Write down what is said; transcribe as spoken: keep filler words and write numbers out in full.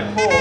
I pull